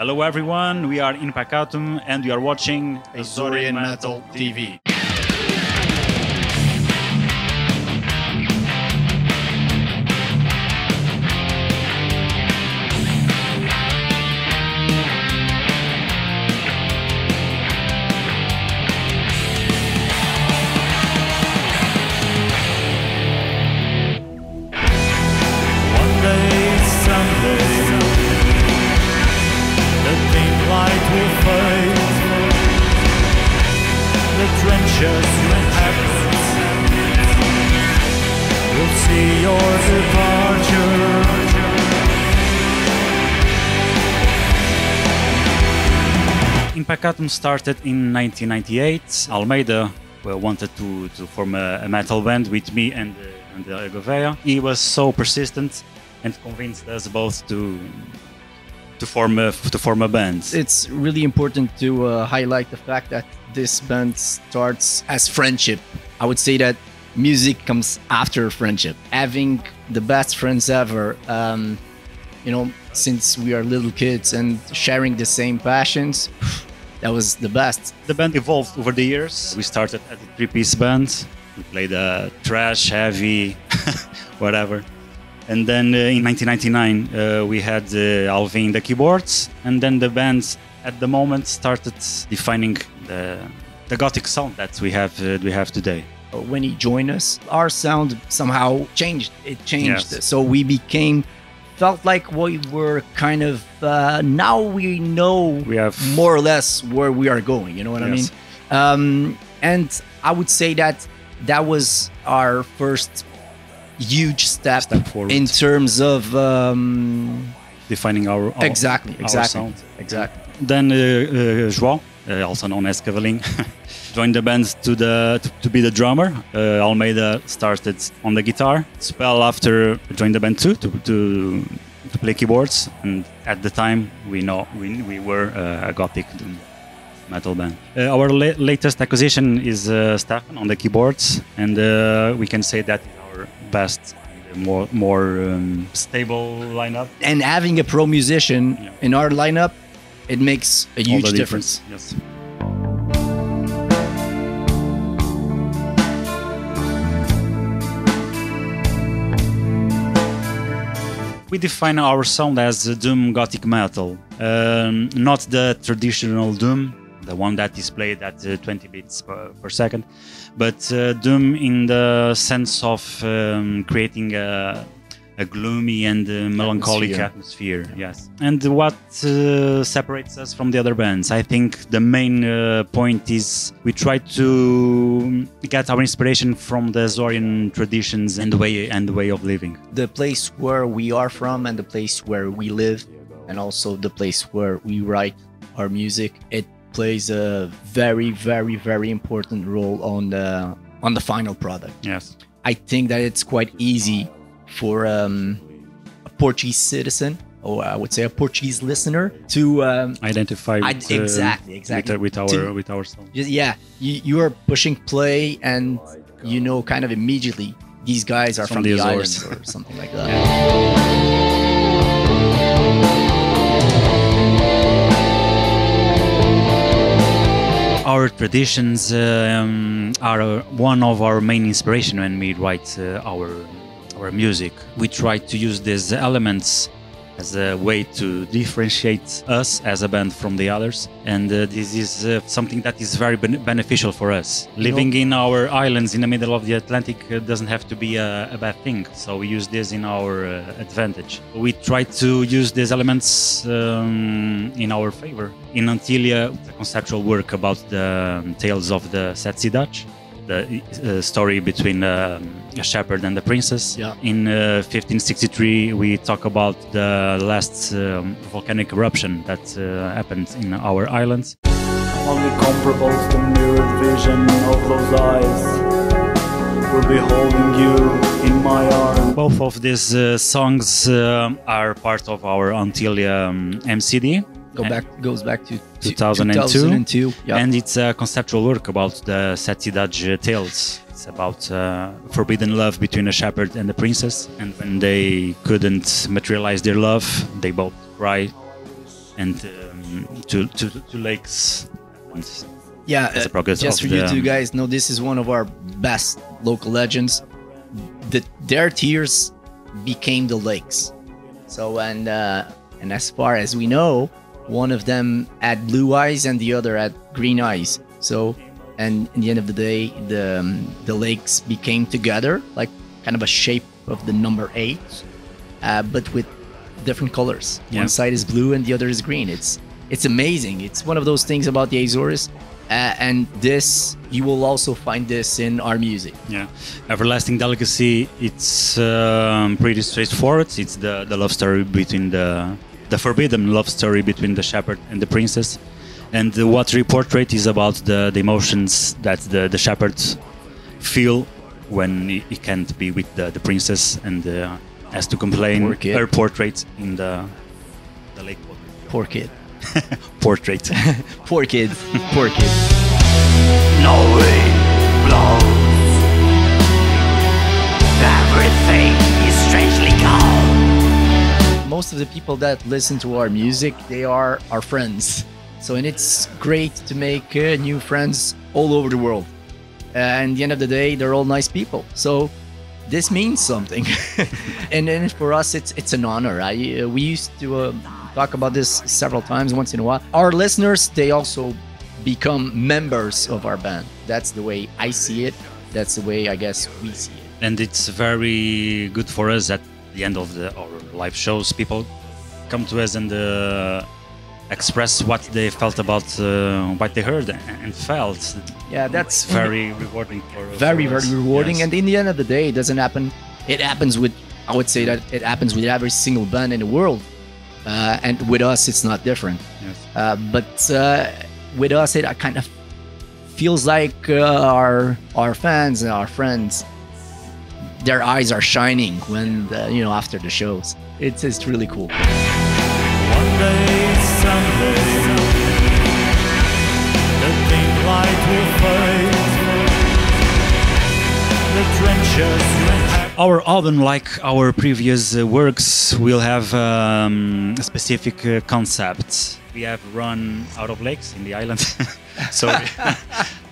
Hello everyone, we are In Peccatum and you are watching Azorean Metal TV. Inpeccatum started in 1998. Almeida wanted to form a metal band with me and Gouveia. He was so persistent and convinced us both to form a band. It's really important to highlight the fact that this band starts as friendship. I would say that music comes after friendship. Having the best friends ever, you know, since we are little kids and sharing the same passions, that was the best. The band evolved over the years. We started as a three-piece band. We played thrash, heavy, whatever. And then in 1999, we had Alvin the keyboards, and then the band at the moment started defining the gothic sound that we have today. When he joined us, our sound somehow changed. It changed, yes. So we felt like we were kind of, now we know we have more or less where we are going, you know what yes. I mean? And I would say that was our first huge step forward in terms of defining our exactly sound. Exactly. Then Joao, also known as Caveling, joined the band to be the drummer. Almeida started on the guitar. Spell after joined the band too to play keyboards. And at the time we were a gothic metal band. Our latest acquisition is Stefan on the keyboards, and we can say that best, more stable lineup. And having a pro musician yeah. in our lineup, it makes a huge difference. Yes. We define our sound as doom gothic metal, not the traditional doom, the one that is played at 20 beats per second, but doom in the sense of creating a gloomy and melancholic atmosphere. Yeah. Yes. And what separates us from the other bands? I think the main point is we try to get our inspiration from the Azorean traditions and the way of living. The place where we are from and the place where we live, and also the place where we write our music. It plays a very, very, very important role on the final product. Yes, I think that it's quite easy for a Portuguese citizen, or I would say a Portuguese listener, to identify with, exactly with our song. Yeah, you are pushing play, and you know kind of immediately these guys are from the Azores or something like that. Yeah. Our traditions are one of our main inspiration when we write our music. We try to use these elements as a way to differentiate us as a band from the others, and this is something that is very beneficial for us. Living in our islands in the middle of the Atlantic doesn't have to be a bad thing, so we use this in our advantage. We try to use these elements in our favor. In Antilia, a conceptual work about the tales of the Setsi Dutch, the story between a shepherd and a princess. Yeah. In 1563, we talk about the last volcanic eruption that happened in our islands. Only comparable to the mirrored vision of those eyes, we're beholding you in my arms. Both of these songs are part of our Antilia MCD. Goes back to 2002. Yeah. And it's a conceptual work about the Saty-Daj tales. It's about forbidden love between a shepherd and a princess, and when they couldn't materialize their love, they both cry and two lakes at once. Yeah, just for you two guys, no, this is one of our best local legends. Their tears became the lakes. So, and as far as we know, one of them had blue eyes and the other had green eyes. So, and in the end of the day, the lakes became together, like kind of a shape of the number 8, but with different colors. Yeah. One side is blue and the other is green. It's amazing. It's one of those things about the Azores. And this, you will also find this in our music. Yeah, Everlasting Delicacy. It's pretty straightforward. It's the love story between the forbidden love story between the shepherd and the princess. And the watery portrait is about the emotions that the shepherd feel when he can't be with the princess and has to complain her portrait in the lake. Poor kid. Portrait. Poor kid. Poor kid. Norway blows. Everything is strangely calm. Most of the people that listen to our music, they are our friends. So, and it's great to make new friends all over the world. And at the end of the day, they're all nice people. So this means something. and for us, it's an honor. We used to talk about this several times once in a while. Our listeners, they also become members of our band. That's the way I see it. That's the way I guess we see it. And it's very good for us at the end of our live shows. People come to us and express what they felt about what they heard and felt. Yeah, that's very rewarding for us. Very, very rewarding. Yes. And in the end of the day, it doesn't happen. It happens with, I would say that it happens with every single band in the world. And with us, it's not different. Yes. But with us, it kind of feels like our fans and our friends, their eyes are shining when, after the shows. It's really cool. One day, someday, the pink light will fade. The trenches will have. Our album, like our previous works, will have a specific concept. We have run out of lakes in the island,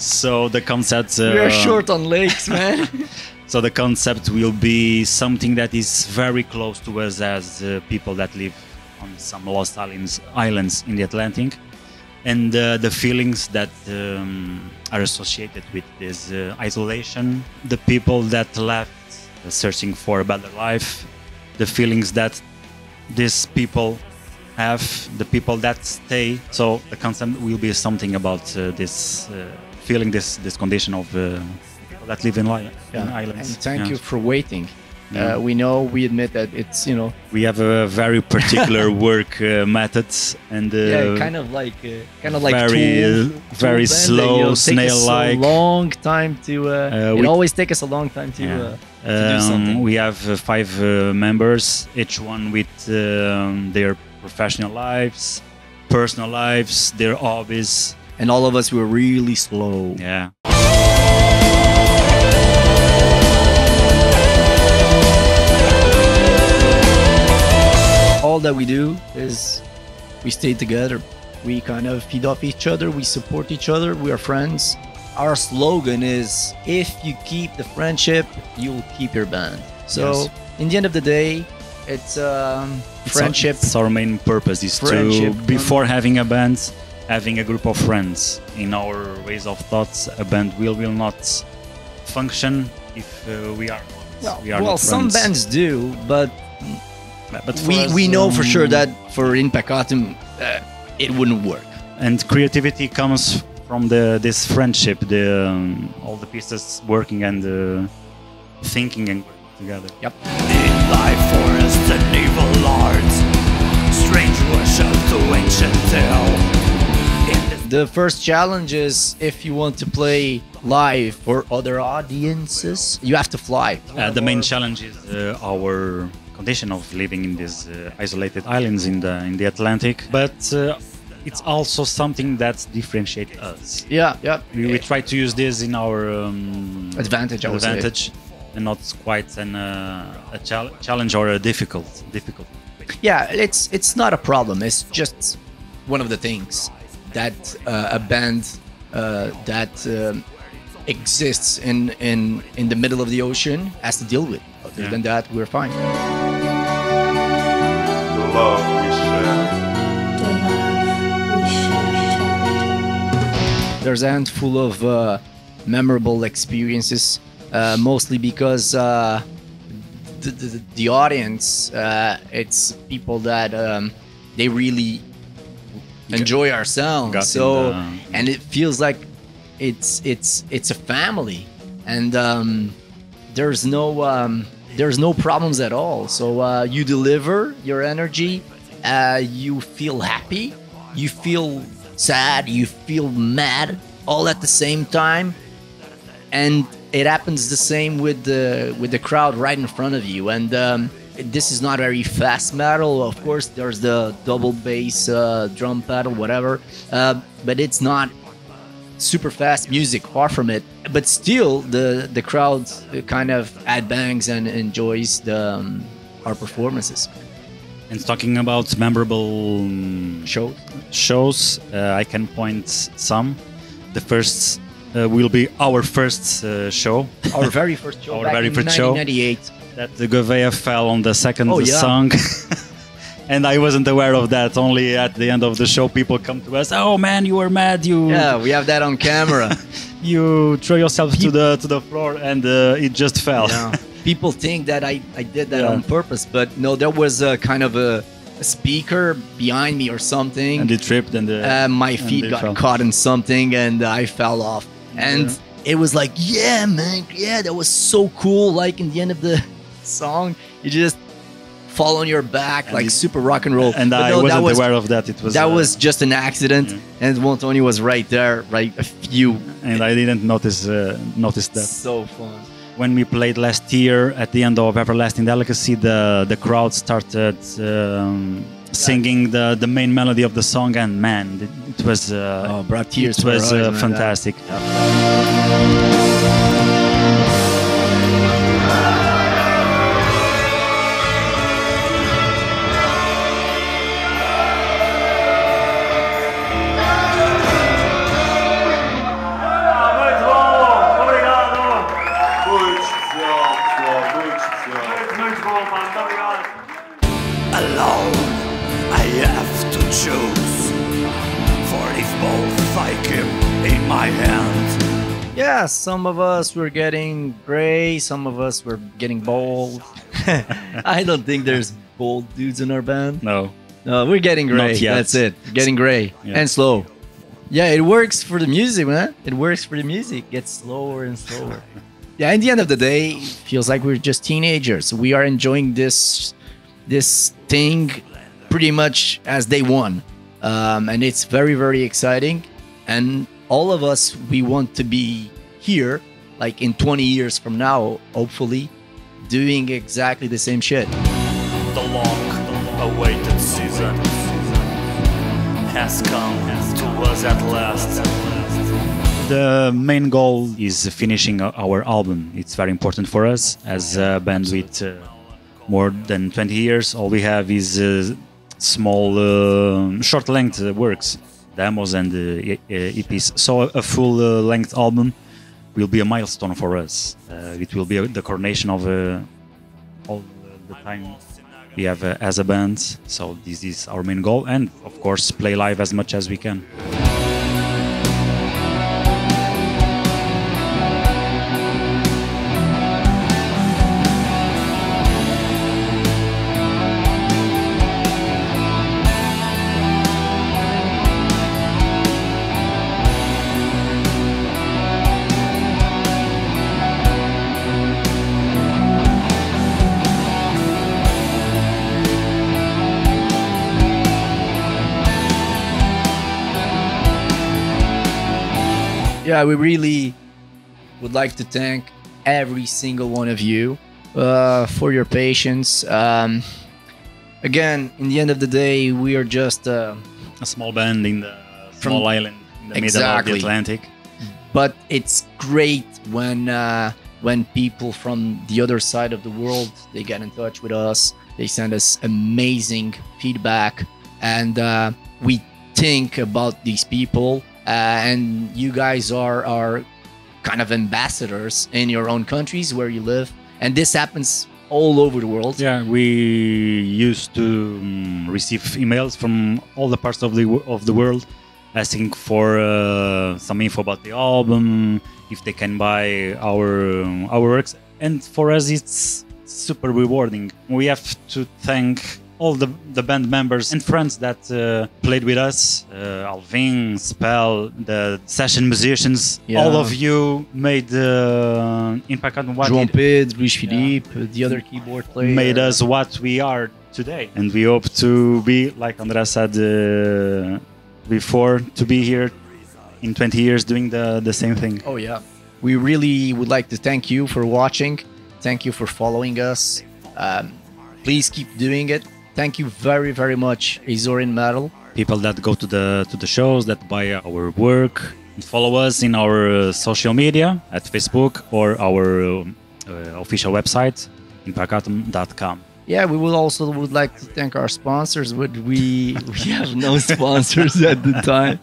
so the concept. We're short on lakes, man. So the concept will be something that is very close to us as people that live on some lost islands in the Atlantic, and the feelings that are associated with this isolation, the people that left searching for a better life, the feelings that these people have, the people that stay. So the concept will be something about this feeling, this condition of people that live in islands. And thank you for waiting. Yeah. We admit that it's, we have a very particular work methods and kind of like very slow, snail-like. It always takes us a long time to do something. We have 5 members, each one with their professional lives, personal lives, their hobbies, and all of us were really slow. Yeah. All that we do is we stay together. We kind of feed off each other. We support each other. We are friends. Our slogan is, if you keep the friendship, you'll keep your band. So yes. In the end of the day, it's friendship. It's our main purpose is friendship. To, before having a band, having a group of friends. In our ways of thoughts, a band will not function if we are not. Well, we are not friends. Some bands do, but we know for sure that for In Peccatum, it wouldn't work. And creativity comes from this friendship, all the pieces working and thinking and working together. Yep. In thy forest and evil art, strange worship to ancient tale. The first challenge is, if you want to play live for other audiences, you have to fly. The main challenge is our condition of living in these isolated islands in the Atlantic, but it's also something that differentiates us. Yeah. We try to use this in our advantage, and not quite a challenge or a difficult. Yeah, it's not a problem. It's just one of the things that a band that exists in the middle of the ocean has to deal with. Other than that, we're fine. The love we share. There's a handful of memorable experiences, mostly because the audience, it's people that they really enjoy our sound. So, and it feels like it's a family, and there's no problems at all. So you deliver your energy, you feel happy, you feel sad, you feel mad, all at the same time, and it happens the same with the crowd right in front of you. And this is not very fast metal, of course. There's the double bass, drum pedal, whatever, but it's not super fast music, far from it. But still, the crowd kind of headbangs and enjoys our performances. And talking about memorable shows, I can point some. The first will be our first show. Our very first show. Our very first show. 1998. That the Gouveia fell on the second song. And I wasn't aware of that. Only at the end of the show, people come to us. Oh man, you were mad. You. Yeah, we have that on camera. You throw yourself to the floor, and it just fell. Yeah. People think that I did that on purpose, but no, there was a kind of a speaker behind me or something. And it tripped, and my feet got caught in something, and I fell off. And it was like, yeah, man, yeah, that was so cool. Like in the end of the song, you just fall on your back, and like super rock and roll. And I wasn't aware of that. It was was just an accident. Yeah. And Antonio was right there, right a few. And I didn't notice that. So fun. When we played last year at the end of Everlasting Delicacy, the crowd started singing the main melody of the song, and man, it was brought tears. It was fantastic. Yeah, some of us were getting gray, some of us were getting bald. I don't think there's bald dudes in our band. No. No, we're getting gray. That's it. Getting gray and slow. Yeah, it works for the music, man. It works for the music. It gets slower and slower. Yeah, at the end of the day, it feels like we're just teenagers. We are enjoying this thing pretty much as day one. And it's very, very exciting. And all of us, we want to be here, like in 20 years from now, hopefully, doing exactly the same shit. The long-awaited season has come to us at last. The main goal is finishing our album. It's very important for us as a band with more than 20 years. All we have is small, short-length works. Demos and EPs. So a full-length album will be a milestone for us. It will be the coronation of all the time we have as a band. So this is our main goal, and of course play live as much as we can. Yeah, we really would like to thank every single one of you for your patience. Again, in the end of the day, we are just a small band in the small island in the middle of the Atlantic. But it's great when people from the other side of the world, they get in touch with us. They send us amazing feedback, and we think about these people, and you guys are kind of ambassadors in your own countries where you live, and this happens all over the world. Yeah, we used to receive emails from all the parts of the world asking for some info about the album, if they can buy our works, and for us it's super rewarding. We have to thank all the band members and friends that played with us, Alvin, Spell, the session musicians. Yeah. All of you made In Peccatum what Joao, Pedro, Luis Philippe, yeah, the other keyboard player, made us what we are today. And we hope to be, like André said before, to be here in 20 years doing the same thing. Oh yeah, we really would like to thank you for watching. Thank you for following us. Please keep doing it. Thank you very, very much, Azorean Metal. People that go to the shows, that buy our work, follow us in our social media at Facebook or our official website, Inpeccatum.com. Yeah, we will also would like to thank our sponsors, but we have no sponsors at the time.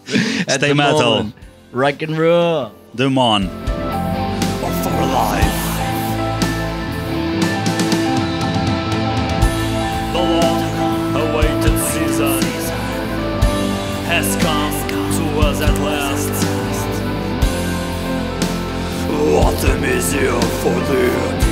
At Stay the metal, moment. Rock and roll, Demon, or for life. The long-awaited season has come to us at last. Autumn is here for the